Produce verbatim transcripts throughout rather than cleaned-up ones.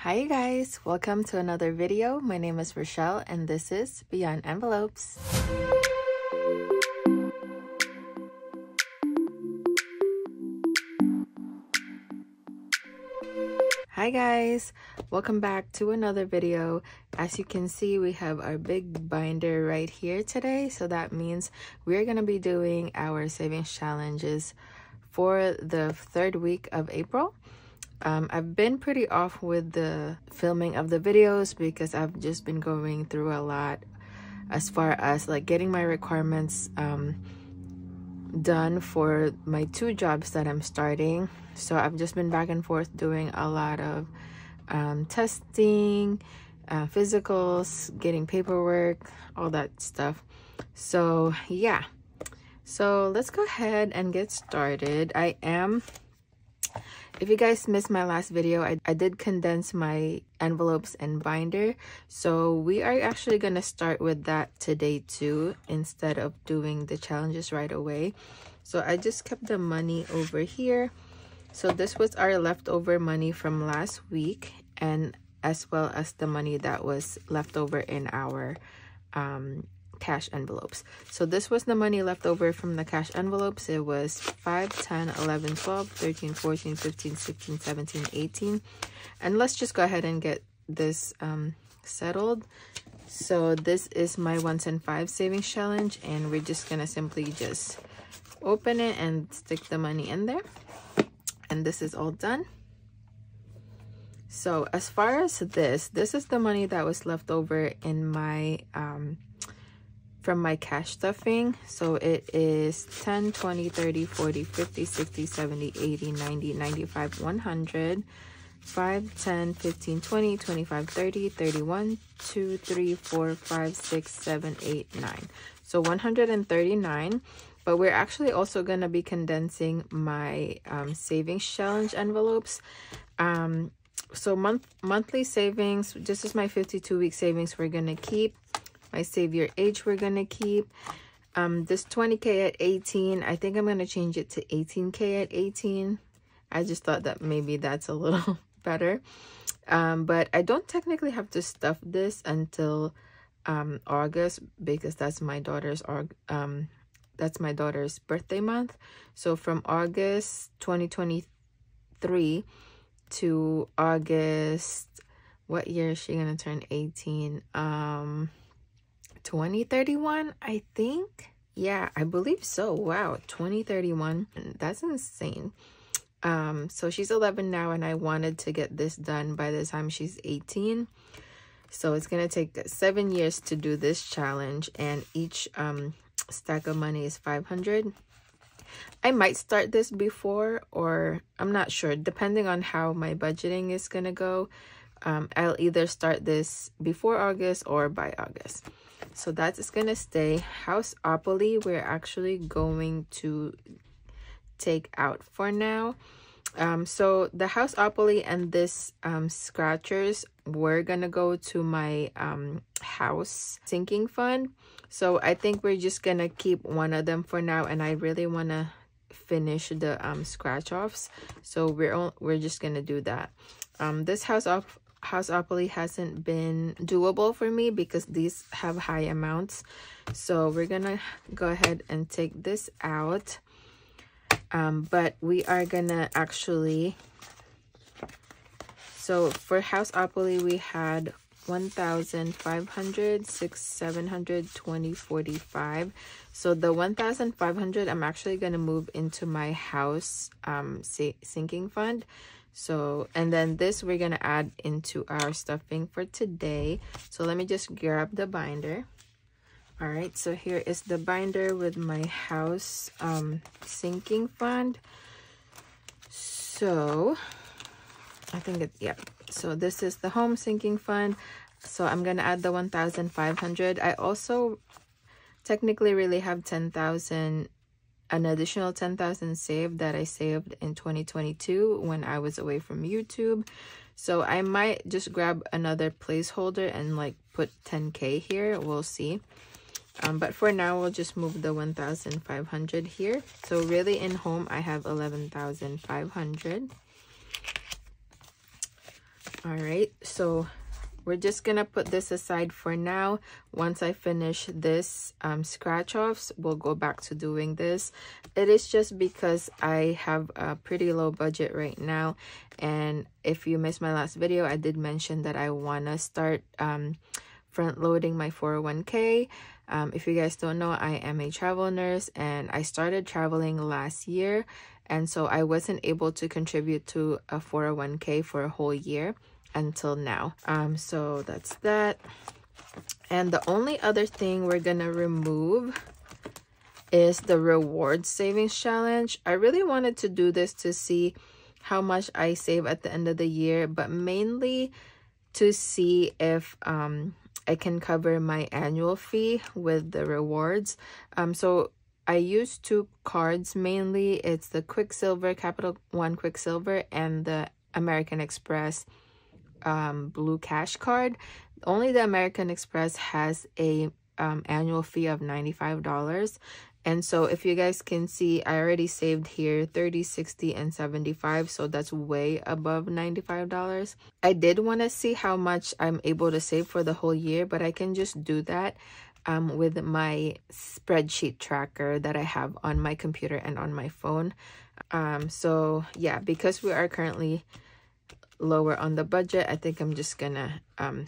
Hi you guys, welcome to another video. My name is Rochelle and this is Beyond Envelopes. Hi guys, welcome back to another video. As you can see, we have our big binder right here today. So that means we're going to be doing our savings challenges for the third week of April. Um, I've been pretty off with the filming of the videos because I've just been going through a lot as far as like getting my requirements um, done for my two jobs that I'm starting. So I've just been back and forth doing a lot of um, testing, uh, physicals, getting paperwork, all that stuff. So yeah, so let's go ahead and get started. I am... If you guys missed my last video, I, I did condense my envelopes and binder. So we are actually going to start with that today too, instead of doing the challenges right away. So I just kept the money over here. So this was our leftover money from last week, and as well as the money that was left over in our um, cash envelopes. So this was the money left over from the cash envelopes. It was five, ten, eleven, twelve, thirteen, fourteen, fifteen, sixteen, seventeen, eighteen. And let's just go ahead and get this um, settled. So this is my once in five savings challenge, and we're just gonna simply just open it and stick the money in there. And this is all done. So as far as this, this is the money that was left over in my um, from my cash stuffing. So it is ten, twenty, thirty, forty, fifty, sixty, seventy, eighty, ninety, ninety-five, one hundred, five, ten, fifteen, twenty, twenty-five, thirty, thirty-one, two, three, four, five, six, seven, eight, nine. So one hundred thirty-nine, but we're actually also going to be condensing my um, savings challenge envelopes. Um, so month monthly savings, this is my fifty-two week savings we're going to keep. My Save Your Age we're gonna keep. Um, this twenty K at eighteen, I think I'm gonna change it to eighteen K at eighteen. I just thought that maybe that's a little better. Um, but I don't technically have to stuff this until um, August, because that's my daughter's um, that's my daughter's birthday month. So from August twenty twenty-three to August, what year is she gonna turn eighteen? Um. twenty thirty-one, I think. Yeah, I believe so. Wow, twenty thirty-one, that's insane. Um so she's eleven now, and I wanted to get this done by the time she's eighteen, so it's gonna take seven years to do this challenge. And each um stack of money is five hundred. I might start this before, or I'm not sure, depending on how my budgeting is gonna go. um I'll either start this before August or by August. So that's gonna stay. Houseopoly, we're actually going to take out for now. Um, so the Houseopoly and this um, Scratchers, we're gonna go to my um, house sinking fund. So I think we're just gonna keep one of them for now, and I really wanna finish the um, scratch offs. So we're all, we're just gonna do that. Um, this house off. Houseopoly hasn't been doable for me because these have high amounts, so we're gonna go ahead and take this out. Um, but we are gonna actually, so for Houseopoly we had one thousand five hundred, six, seven hundred, twenty, forty-five. So the one thousand five hundred I'm actually gonna move into my house um sinking fund. So, and then this we're going to add into our stuffing for today. So let me just grab the binder. All right, so here is the binder with my house um, sinking fund. So I think it's, yeah. So this is the home sinking fund. So I'm going to add the one thousand five hundred. I also technically really have ten thousand. An additional ten thousand saved that I saved in twenty twenty-two when I was away from YouTube. So I might just grab another placeholder and like put ten K here, we'll see. Um, but for now, we'll just move the one thousand five hundred here. So really in home, I have eleven thousand five hundred. All right, so we're just gonna put this aside for now. Once I finish this um, scratch offs, we'll go back to doing this. It is just because I have a pretty low budget right now, and if you missed my last video, I did mention that I want to start um, front loading my four oh one K. Um, if you guys don't know, I am a travel nurse and I started traveling last year, and so I wasn't able to contribute to a four oh one K for a whole year until now. Um so that's that. And the only other thing we're gonna remove is the reward savings challenge. I really wanted to do this to see how much I save at the end of the year, but mainly to see if um I can cover my annual fee with the rewards. Um so I use two cards mainly. It's the Quicksilver Capital One Quicksilver and the American Express um blue cash card. Only the American Express has a um, annual fee of ninety-five dollars, and so if you guys can see, I already saved here thirty, sixty, and seventy-five, so that's way above ninety-five dollars. I did want to see how much I'm able to save for the whole year, but I can just do that um with my spreadsheet tracker that I have on my computer and on my phone. Um so yeah, because we are currently lower on the budget, I think I'm just gonna um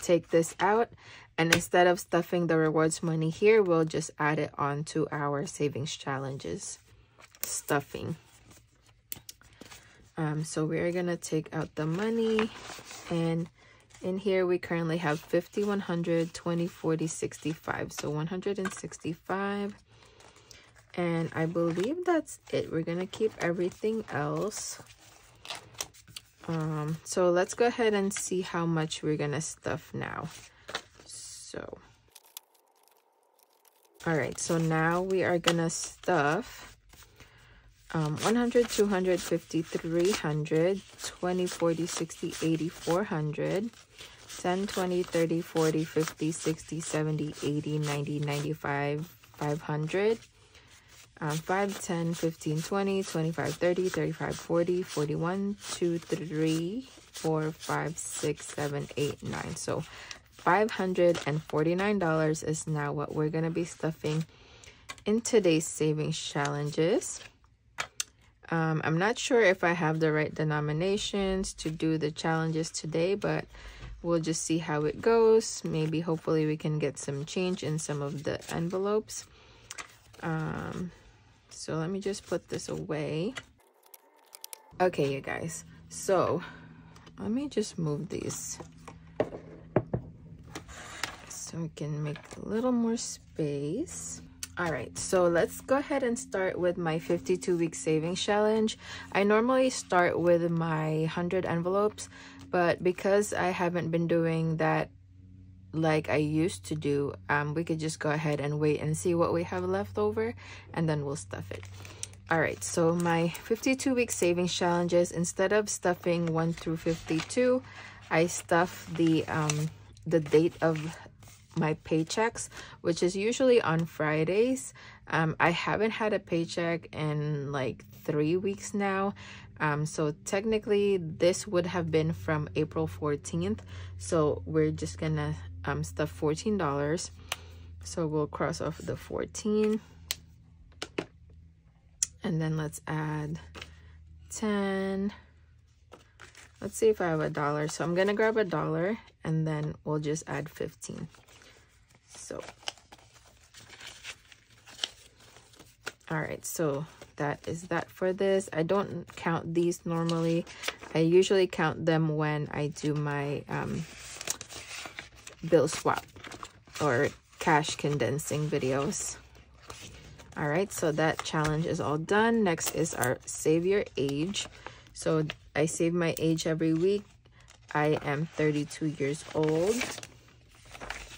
take this out, and instead of stuffing the rewards money here, we'll just add it on to our savings challenges stuffing. Um so we're gonna take out the money, and in here we currently have fifty, one hundred, twenty, forty, sixty-five, so one hundred sixty-five, and I believe that's it. We're gonna keep everything else. Um so let's go ahead and see how much we're gonna stuff now. So all right, so now we are gonna stuff um one hundred, two hundred, fifty, three hundred, twenty, forty, sixty, eighty, four hundred, ten, twenty, thirty, forty, fifty, sixty, seventy, eighty, ninety, ninety-five, five hundred. Um, five, ten, fifteen, twenty, twenty-five, thirty, thirty-five, forty, forty-one, two, three, four, five, six, seven, eight, nine. So five hundred forty-nine dollars is now what we're going to be stuffing in today's savings challenges. Um, I'm not sure if I have the right denominations to do the challenges today, but we'll just see how it goes. Maybe hopefully we can get some change in some of the envelopes. Um so let me just put this away. Okay, you guys, so let me just move these so we can make a little more space. All right, so let's go ahead and start with my fifty-two week savings challenge. I normally start with my one hundred envelopes, but because I haven't been doing that like I used to do, um we could just go ahead and wait and see what we have left over, and then we'll stuff it. All right, so my fifty-two week savings challenges, instead of stuffing one through fifty-two, I stuff the um the date of my paychecks, which is usually on Fridays. um I haven't had a paycheck in like three weeks now. Um, so technically this would have been from April fourteenth, so we're just gonna um, stuff fourteen dollars, so we'll cross off the fourteen, and then let's add ten. Let's see if I have a dollar, so I'm gonna grab a dollar, and then we'll just add fifteen. So all right, so that is that for this. I don't count these normally. I usually count them when I do my um, bill swap or cash condensing videos. All right, so that challenge is all done. Next is our save your age. So I save my age every week. I am thirty-two years old.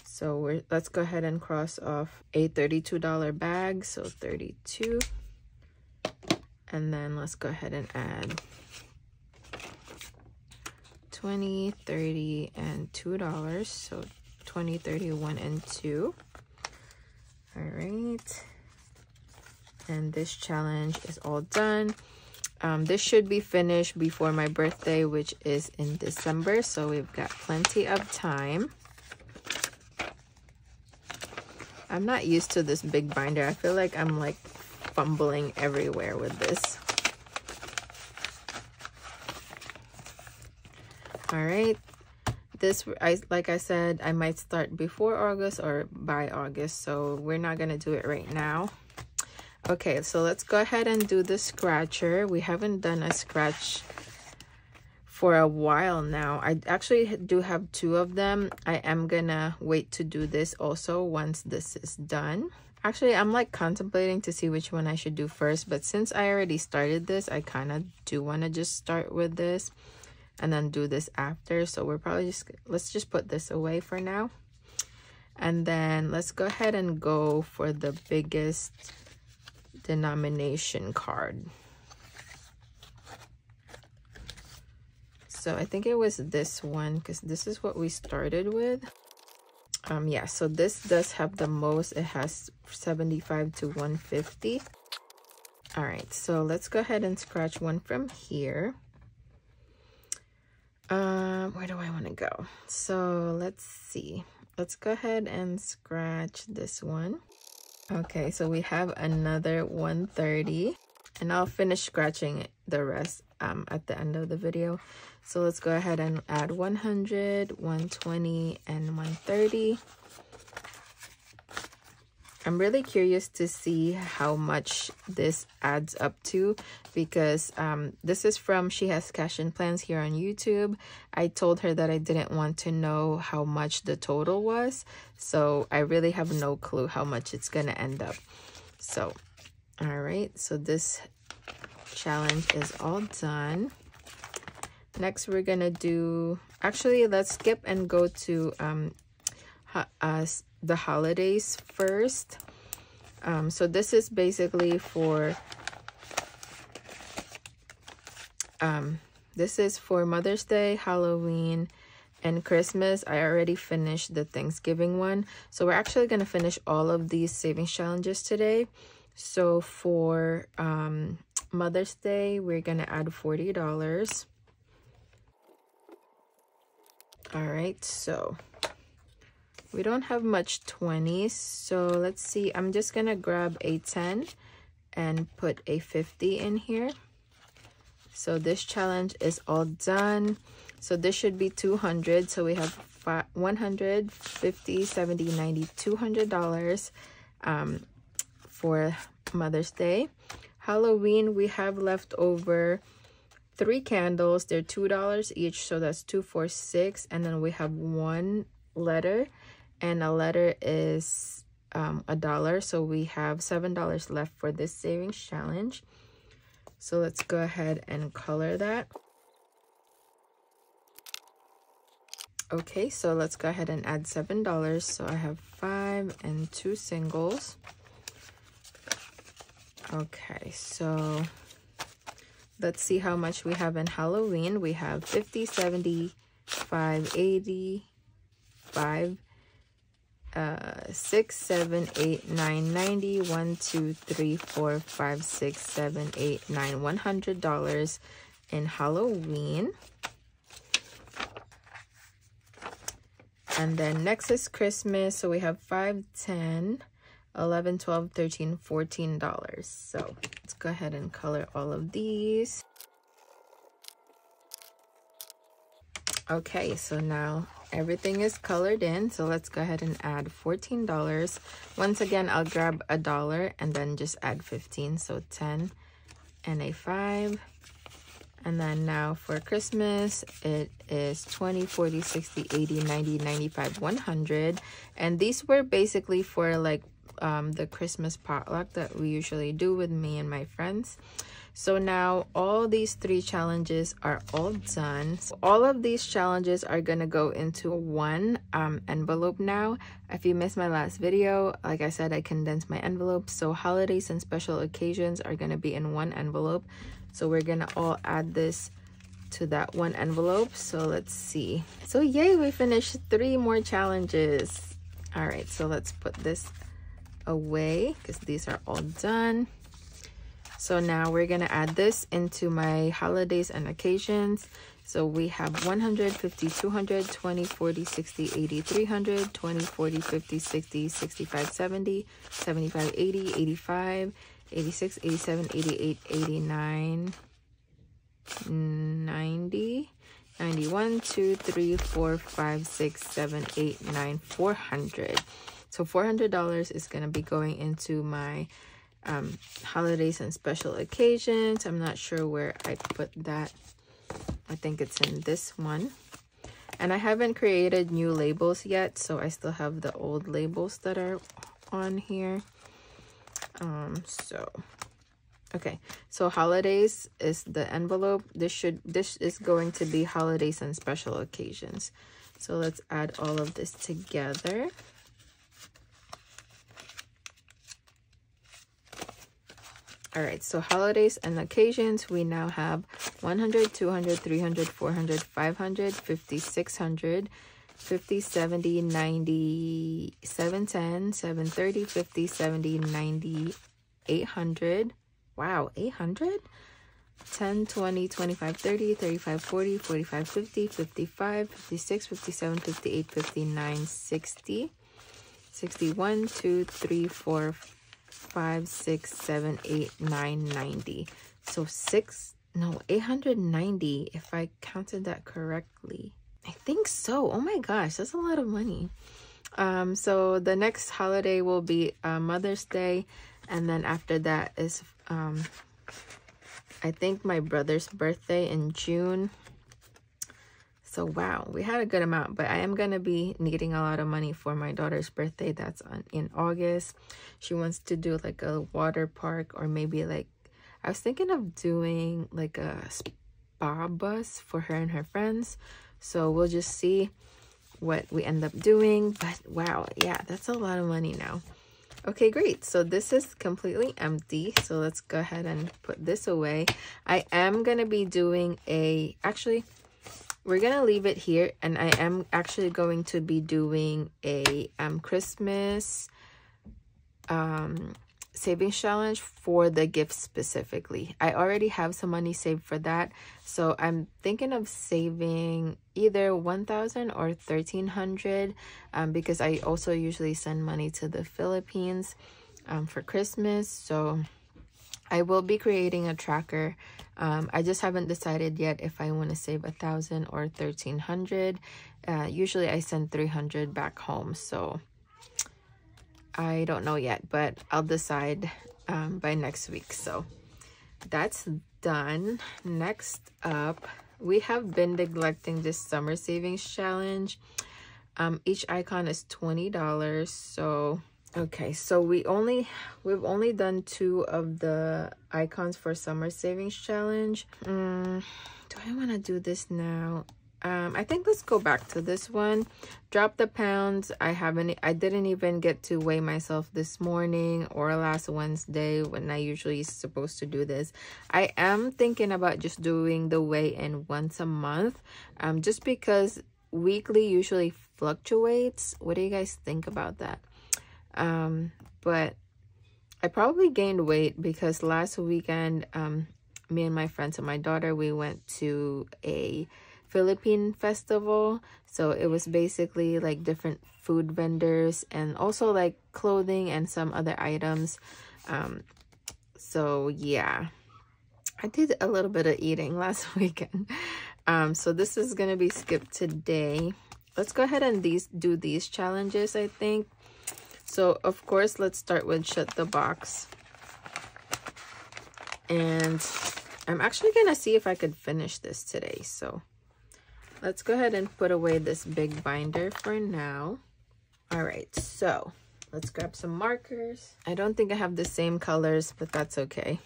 So we're, let's go ahead and cross off a thirty-two dollar bag, so thirty-two. And then let's go ahead and add twenty, thirty, and two dollars. So twenty, thirty-one, and two. All right. And this challenge is all done. Um, this should be finished before my birthday, which is in December, so we've got plenty of time. I'm not used to this big binder. I feel like I'm like fumbling everywhere with this. All right, this, I, like I said, I might start before August or by August, so we're not gonna do it right now. Okay, so let's go ahead and do the scratcher. We haven't done a scratch for a while now. I actually do have two of them. I am gonna wait to do this also once this is done. Actually, I'm like contemplating to see which one I should do first, but since I already started this, I kind of do want to just start with this and then do this after. So we're probably just, let's just put this away for now. And then let's go ahead and go for the biggest denomination card. So I think it was this one, because this is what we started with. Um, yeah, so this does have the most. It has seventy-five to one fifty. All right, so let's go ahead and scratch one from here. Um, where do I want to go? So let's see. Let's go ahead and scratch this one. Okay, so we have another one thirty. And I'll finish scratching the rest um, at the end of the video. So let's go ahead and add one hundred, one twenty, and one thirty. I'm really curious to see how much this adds up to, because um, this is from She Has Cash and Plans here on YouTube. I told her that I didn't want to know how much the total was, so I really have no clue how much it's going to end up. So, all right, so this challenge is all done. Next, we're gonna do, actually let's skip and go to um ho uh, the holidays first. Um so this is basically for um this is for Mother's Day, Halloween, and Christmas. I already finished the Thanksgiving one, so we're actually gonna finish all of these savings challenges today. So for um Mother's Day, we're gonna add forty dollars. All right, so we don't have much twenties, so let's see. I'm just gonna grab a ten and put a fifty in here. So this challenge is all done. So this should be two hundred. So we have one hundred, fifty, seventy, ninety, two hundred dollars um, for Mother's Day. Halloween, we have left over three candles. They're two dollars each, so that's two, four, six. And then we have one letter, and a letter is um a dollar, so we have seven dollars left for this savings challenge. So let's go ahead and color that. Okay, so let's go ahead and add seven dollars. So I have five and two singles. Okay, so let's see how much we have in Halloween. We have fifty, seventy, five, eighty, five, uh, six, seven, eight, nine, ninety, one, two, three, four, five, six, seven, eight, nine, one hundred dollars in Halloween. And then next is Christmas, so we have five, ten, eleven, twelve, thirteen, fourteen dollars. So let's go ahead and color all of these. Okay, so now everything is colored in, so let's go ahead and add fourteen dollars. Once again, I'll grab a dollar and then just add fifteen, so ten and a five. And then now for Christmas, it is twenty, forty, sixty, eighty, ninety, ninety-five, one hundred. And these were basically for like um the Christmas potluck that we usually do with me and my friends. So now all these three challenges are all done. So all of these challenges are gonna go into one um envelope now. If you missed my last video, like I said, I condensed my envelopes, so holidays and special occasions are gonna be in one envelope. So we're gonna all add this to that one envelope. So let's see. So yay, we finished three more challenges. All right, so let's put this away because these are all done. So now we're going to add this into my holidays and occasions. So we have one hundred, fifty, two hundred, twenty, forty, sixty, eighty, three hundred, twenty, forty, fifty, sixty, sixty-five, seventy, seventy-five, eighty, eighty-five, eighty-six, eighty-seven, eighty-eight, eighty-nine, ninety, ninety-one, two, three, four, five, six, seven, eight, nine, four hundred dollars is going to be going into my um, holidays and special occasions. I'm not sure where I put that. I think it's in this one. And I haven't created new labels yet, so I still have the old labels that are on here. Um, so, okay. So holidays is the envelope. This should, this is going to be holidays and special occasions. So let's add all of this together. All right, so holidays and occasions, we now have one hundred, two hundred, three hundred, four hundred, five hundred, fifty, six hundred, fifty, seventy, ninety, seven ten, seven thirty, fifty, seventy, ninety, eight hundred. Wow, eight hundred? ten, twenty, twenty-five, thirty, thirty-five, forty, forty-five, fifty, fifty-five, fifty-six, fifty-seven, fifty-eight, fifty-nine, sixty, sixty-one, two, three, four, five, six, seven, eight, nine, ninety. So six, no, eight hundred ninety, if I counted that correctly. I think so. Oh my gosh, that's a lot of money. Um, so the next holiday will be uh, Mother's Day. And then after that is, um, I think my brother's birthday in June. So wow, we had a good amount, but I am going to be needing a lot of money for my daughter's birthday. That's on, in August. She wants to do like a water park, or maybe like, I was thinking of doing like a spa bus for her and her friends. So we'll just see what we end up doing. But wow, yeah, that's a lot of money now. Okay, great. So this is completely empty. So let's go ahead and put this away. I am going to be doing a, actually... we're gonna leave it here, and I am actually going to be doing a um, Christmas um, savings challenge for the gifts specifically. I already have some money saved for that, so I'm thinking of saving either one thousand or thirteen hundred um, because I also usually send money to the Philippines um, for Christmas. So I will be creating a tracker. Um, I just haven't decided yet if I want to save a thousand or thirteen hundred. Uh, usually I send three hundred back home, so I don't know yet, but I'll decide um, by next week. So that's done. Next up, we have been neglecting this summer savings challenge. Um, each icon is twenty dollars, so. Okay, so we only we've only done two of the icons for summer savings challenge. Um, do I want to do this now? Um, I think let's go back to this one. Drop the pounds. I haven't. I didn't even get to weigh myself this morning or last Wednesday when I usually is supposed to do this. I am thinking about just doing the weigh in once a month, um, just because weekly usually fluctuates. What do you guys think about that? Um, but I probably gained weight because last weekend, um, me and my friends and my daughter, we went to a Philippine festival. So it was basically like different food vendors and also like clothing and some other items. Um, so yeah, I did a little bit of eating last weekend. Um, so this is going to be skipped today. Let's go ahead and these do these challenges, I think. So, of course, let's start with Shut the Box. And I'm actually going to see if I could finish this today. So, let's go ahead and put away this big binder for now. All right, so let's grab some markers. I don't think I have the same colors, but that's okay.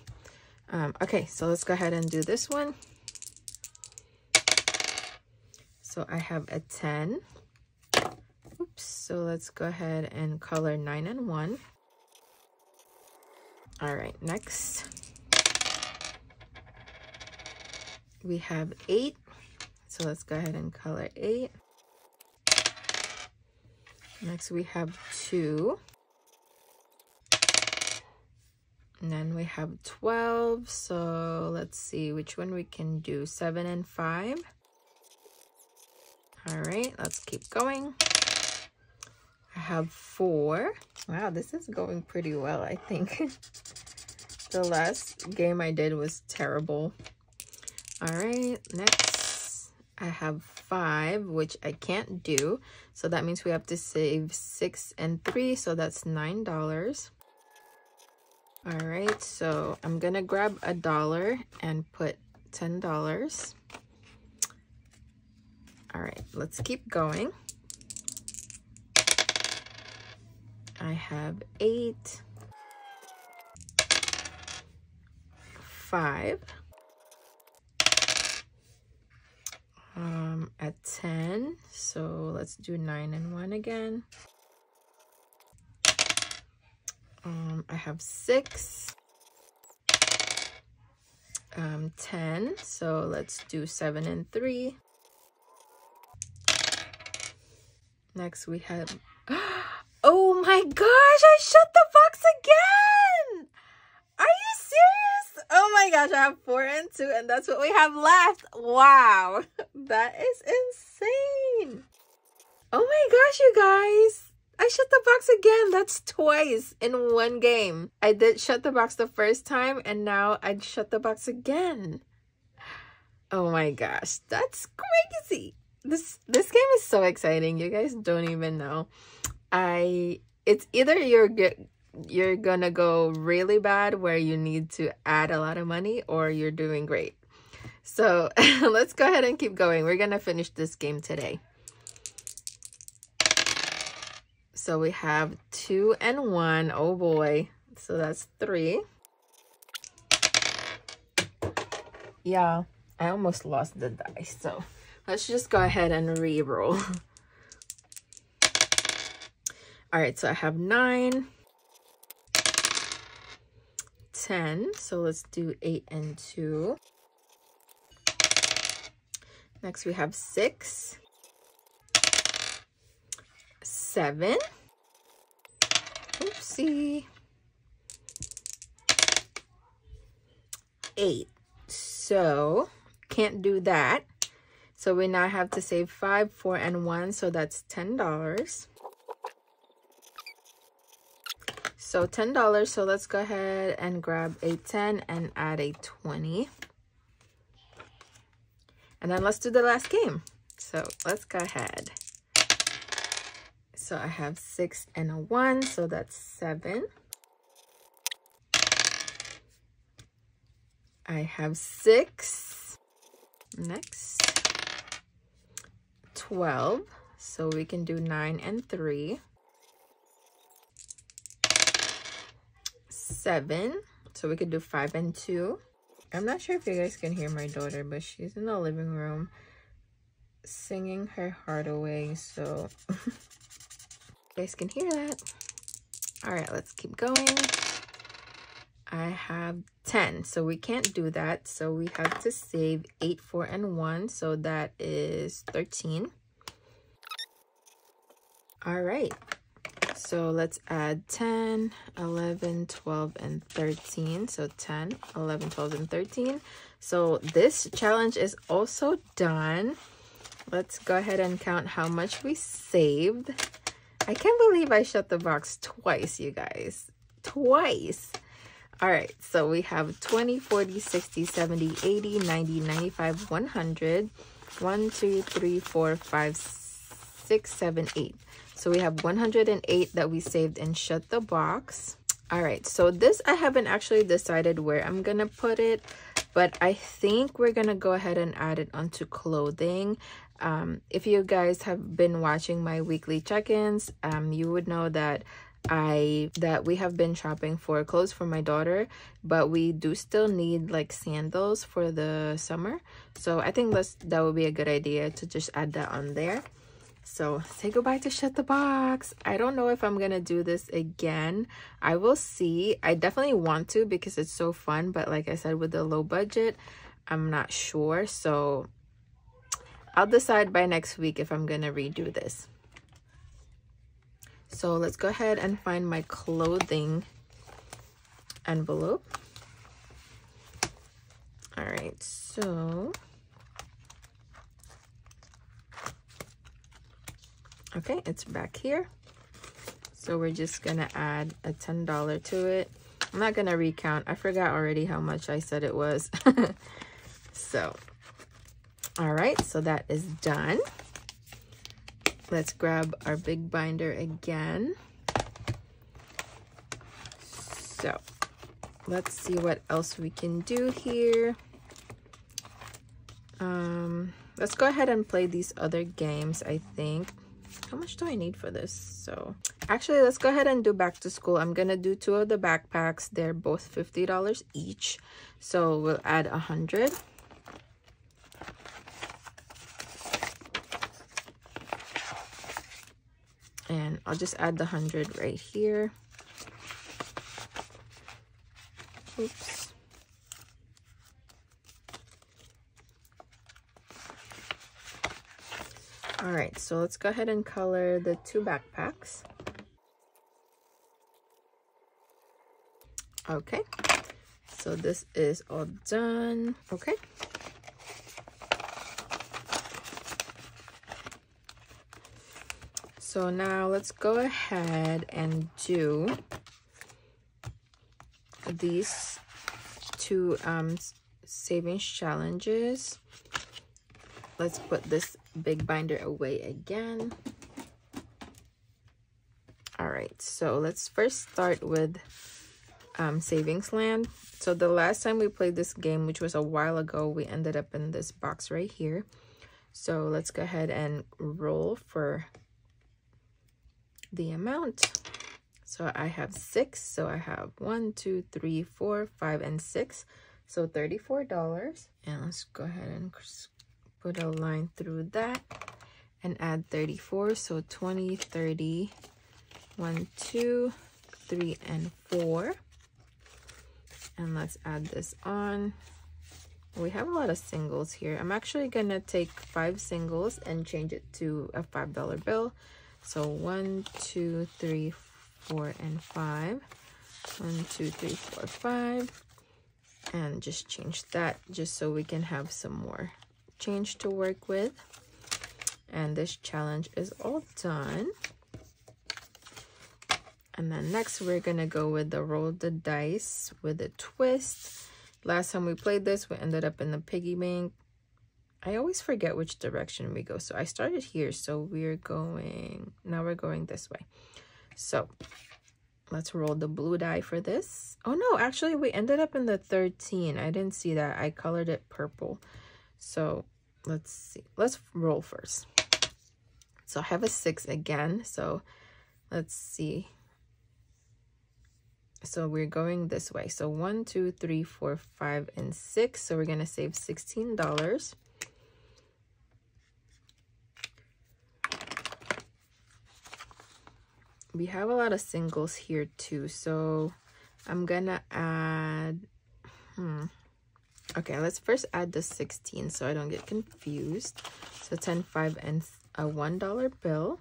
Um, okay, so let's go ahead and do this one. So, I have a ten. Oops, so let's go ahead and color nine and one. All right, next we have eight. So let's go ahead and color eight. Next we have two. And then we have twelve. So let's see which one we can do. Seven and five. All right, let's keep going. I have four. Wow, this is going pretty well, I think. The last game I did was terrible. All right, next I have five, which I can't do. So that means we have to save six and three. So that's nine dollars. All right, so I'm gonna grab a dollar and put ten dollars. All right, let's keep going. I have eight, five, um, at ten. So let's do nine and one again. Um, I have six, um, ten. So let's do seven and three. Next we have, oh my gosh, I shut the box again. Are you serious? Oh my gosh, I have four and two, and that's what we have left. Wow, that is insane. Oh my gosh, you guys. I shut the box again. That's twice in one game. I did shut the box the first time, and now I'd shut the box again. Oh my gosh, that's crazy. This this game is so exciting. You guys don't even know. I it's either you're you're gonna go really bad where you need to add a lot of money, or you're doing great. So let's go ahead and keep going. We're gonna finish this game today. So we have two and one. Oh boy. So that's three. Yeah, I almost lost the dice. So let's just go ahead and re-roll. All right, so I have nine, ten. So let's do eight and two. Next we have six. Seven. Oopsie. Eight. So can't do that. So we now have to save five, four, and one. So that's ten dollars. So ten dollars. So let's go ahead and grab a ten and add a twenty. And then let's do the last game. So let's go ahead. So I have six and a one, so that's seven. I have six. Next, twelve. So we can do nine and three. Seven. So we could do five and two. I'm not sure if you guys can hear my daughter, but she's in the living room singing her heart away. So you guys can hear that. All right, let's keep going. I have ten, so we can't do that. So we have to save eight, four, and one. So that is thirteen. All right, so let's add ten, eleven, twelve, and thirteen. So ten, eleven, twelve, and thirteen. So this challenge is also done. Let's go ahead and count how much we saved. I can't believe I shut the box twice, you guys. Twice. All right, so we have twenty, forty, sixty, seventy, eighty, ninety, ninety-five, one hundred, one, two, three, four, five, six, seven, eight. So we have one hundred eight that we saved and shut the box. All right, so this I haven't actually decided where I'm gonna put it, but I think we're gonna go ahead and add it onto clothing. Um, if you guys have been watching my weekly check-ins, um, you would know that I that we have been shopping for clothes for my daughter, but we do still need like sandals for the summer. So I think that's, that would be a good idea to just add that on there. So say goodbye to Shut the Box. I don't know if I'm gonna do this again. I will see. I definitely want to because it's so fun, but like I said, with the low budget, I'm not sure. So I'll decide by next week if I'm gonna redo this. So let's go ahead and find my clothing envelope. All right, so, okay, it's back here. So we're just gonna add a ten dollars to it. I'm not gonna recount. I forgot already how much I said it was. So, all right, so that is done. Let's grab our big binder again. So let's see what else we can do here. Um, let's go ahead and play these other games, I think. How much do I need for this? So actually, let's go ahead and do back to school. I'm gonna do two of the backpacks. They're both fifty dollars each. So we'll add one hundred. And I'll just add the one hundred right here. Oops. All right, so let's go ahead and color the two backpacks. Okay, so this is all done. Okay. So now let's go ahead and do these two um, savings challenges. Let's put this big binder away again. All right, so let's first start with um, savings land. So the last time we played this game, which was a while ago, we ended up in this box right here. So let's go ahead and roll for the amount. So I have six, so I have one, two, three, four, five, and six. So thirty-four dollars. And let's go ahead and put a line through that and add thirty-four. So twenty, thirty, one, two, three, and four. And let's add this on. We have a lot of singles here. I'm actually gonna take five singles and change it to a five dollar bill. So one, two, three, four. Four and five. One, two, three, four, five. And just change that just so we can have some more change to work with. And this challenge is all done. And then next we're gonna go with the roll the dice with a twist. Last time we played this, we ended up in the piggy bank. I always forget which direction we go. So I started here, so we're going, now we're going this way. So let's roll the blue die for this. Oh no, actually we ended up in the thirteen. I didn't see that. I colored it purple. So let's see. Let's roll first. So I have a six again. So let's see. So we're going this way. So one, two, three, four, five, and six. So we're going to save sixteen dollars. We have a lot of singles here too, so I'm gonna add hmm okay let's first add the sixteen so I don't get confused. So ten, five, and a one dollar bill,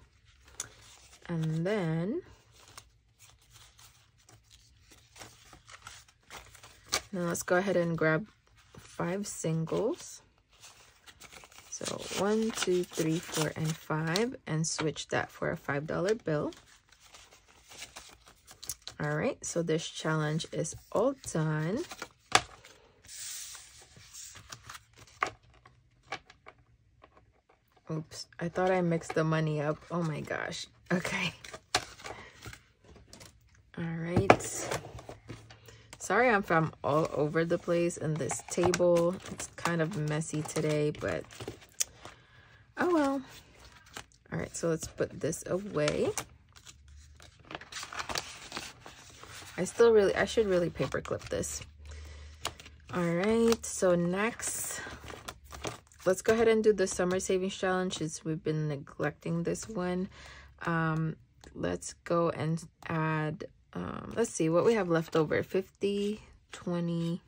and then now let's go ahead and grab five singles. So one, two, three, four, and five, and switch that for a five dollar bill. All right, so this challenge is all done. Oops, I thought I mixed the money up. Oh my gosh, okay. All right. Sorry if I'm all over the place in this table. It's kind of messy today, but oh well. All right, so let's put this away. I still really, I should really paperclip this. All right, so next, let's go ahead and do the summer savings challenge since we've been neglecting this one. Um, let's go and add, um, let's see what we have left over, fifty, twenty.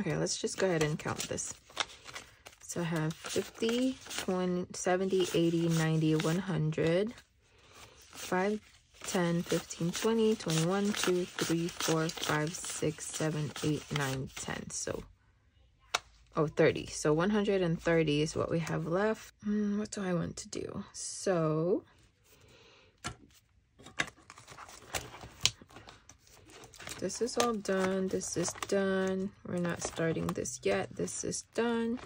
Okay, let's just go ahead and count this. So I have fifty, twenty, seventy, eighty, ninety, one hundred, five, ten, fifteen, twenty, twenty-one, two, three, four, five, six, seven, eight, nine, ten. So, oh, thirty. So one hundred thirty is what we have left. Mm, what do I want to do? So, this is all done. This is done. We're not starting this yet. This is done.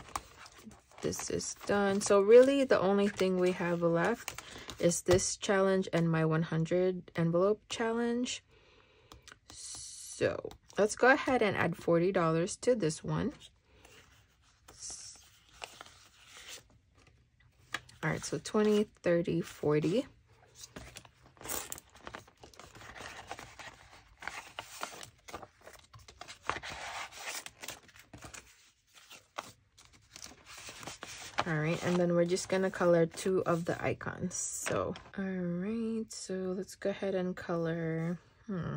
This is done. So really the only thing we have left is this challenge and my one hundred envelope challenge. So let's go ahead and add forty dollars to this one. All right, so twenty, thirty, forty. All right, and then we're just gonna color two of the icons. So, all right, so let's go ahead and color, hmm.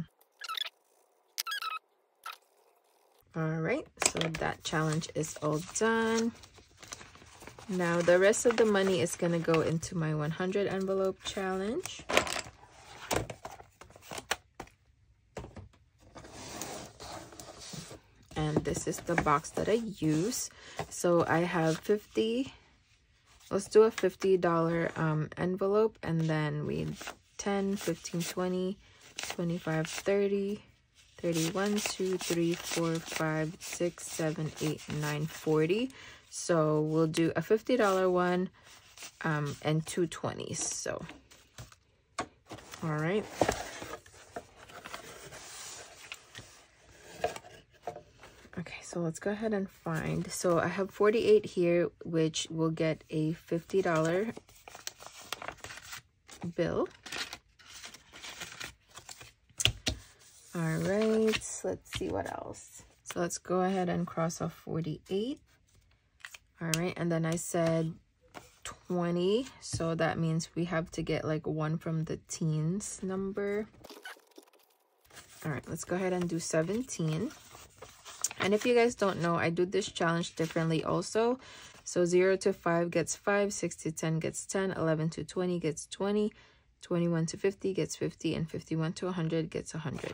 All right, so that challenge is all done. Now the rest of the money is gonna go into my one hundred envelope challenge. And this is the box that I use. So I have fifty. Let's do a fifty dollar um, envelope, and then we ten, fifteen, twenty, twenty-five, thirty, thirty-one, two, three, four, five, six, seven, eight, nine, forty. So we'll do a fifty dollar one um, and two twenties. So, all right. Okay, so let's go ahead and find. So I have forty-eight here, which will get a fifty dollar bill. All right, let's see what else. So let's go ahead and cross off forty-eight. All right, and then I said twenty. So that means we have to get like one from the teens number. All right, let's go ahead and do seventeen. And if you guys don't know, I do this challenge differently also. So zero to five gets five, six to ten gets ten, eleven to twenty gets twenty, twenty-one to fifty gets fifty, and fifty-one to one hundred gets one hundred.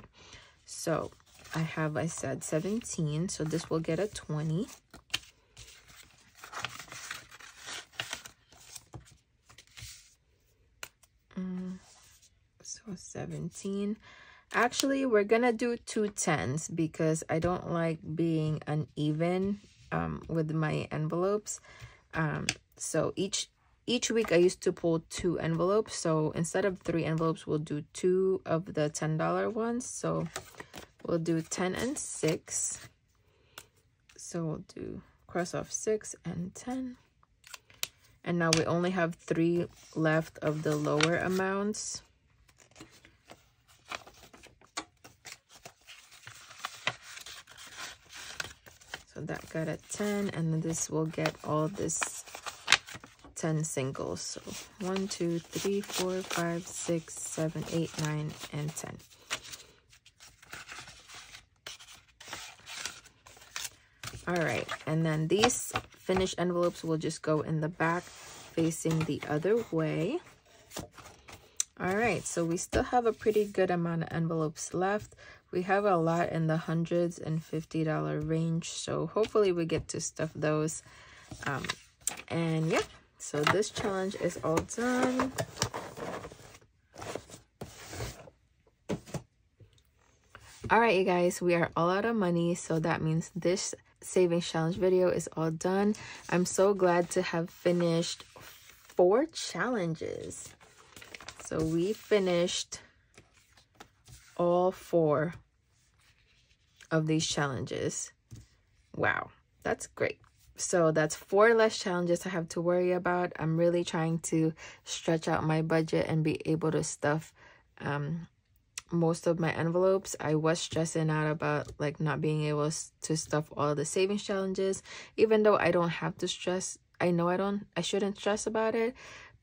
So I have, I said seventeen, so this will get a twenty. Mm, so seventeen. Actually, we're gonna do two tens because I don't like being uneven um, with my envelopes. Um, so each each week I used to pull two envelopes. So instead of three envelopes, we'll do two of the ten dollar ones. So we'll do ten and six. So we'll do cross off six and ten. And now we only have three left of the lower amounts. So that got a ten, and then this will get all this ten singles. So one, two, three, four, five, six, seven, eight, nine, and ten. All right, and then these finished envelopes will just go in the back facing the other way. All right, so we still have a pretty good amount of envelopes left. We have a lot in the hundreds and fifty dollar range, so hopefully we get to stuff those. Um, and yeah, so this challenge is all done. All right, you guys, we are all out of money, so that means this savings challenge video is all done. I'm so glad to have finished four challenges. So we finished all four of these challenges. Wow, that's great. So that's four less challenges I have to worry about. I'm really trying to stretch out my budget and be able to stuff um most of my envelopes. I was stressing out about like not being able to stuff all the savings challenges, even though I don't have to stress. I know I don't I shouldn't stress about it,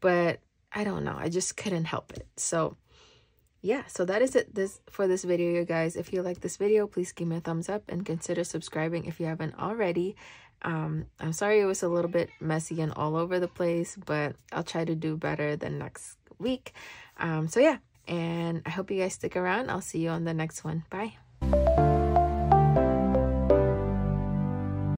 but I don't know, I just couldn't help it. So yeah, so that is it this for this video, you guys. If you like this video, please give me a thumbs up and consider subscribing if you haven't already. Um, I'm sorry it was a little bit messy and all over the place, but I'll try to do better the next week. Um, so yeah, and I hope you guys stick around. I'll see you on the next one. Bye.